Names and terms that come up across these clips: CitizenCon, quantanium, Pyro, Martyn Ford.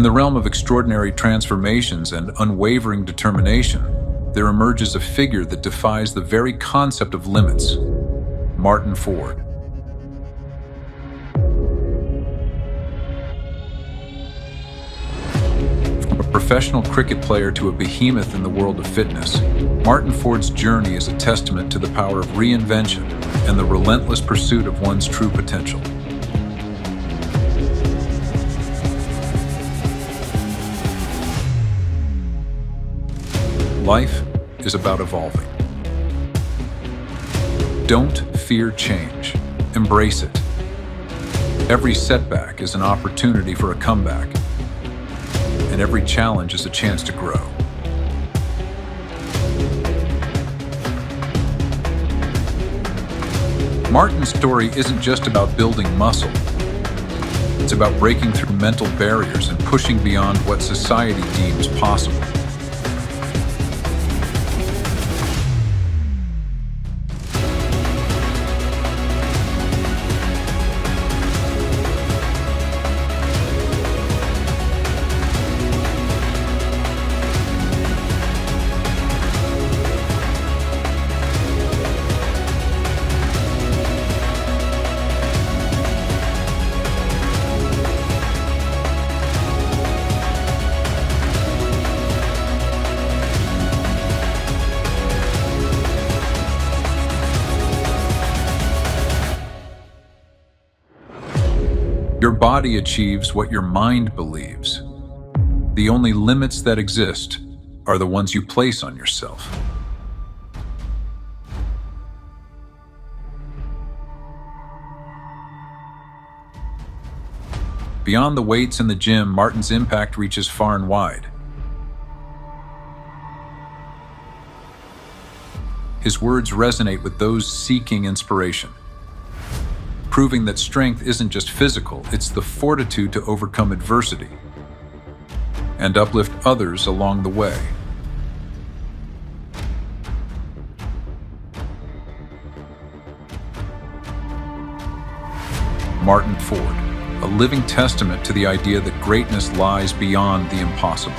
In the realm of extraordinary transformations and unwavering determination, there emerges a figure that defies the very concept of limits: Martyn Ford. A professional cricket player to a behemoth in the world of fitness, Martyn Ford's journey is a testament to the power of reinvention and the relentless pursuit of one's true potential. Life is about evolving. Don't fear change. Embrace it. Every setback is an opportunity for a comeback, and every challenge is a chance to grow. Martyn's story isn't just about building muscle. It's about breaking through mental barriers and pushing beyond what society deems possible. Your body achieves what your mind believes. The only limits that exist are the ones you place on yourself. Beyond the weights in the gym, Martyn's impact reaches far and wide. His words resonate with those seeking inspiration, proving that strength isn't just physical, it's the fortitude to overcome adversity and uplift others along the way. Martyn Ford, a living testament to the idea that greatness lies beyond the impossible.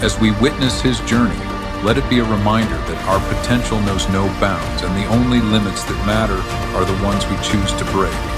As we witness his journey, let it be a reminder that our potential knows no bounds, and the only limits that matter are the ones we choose to break.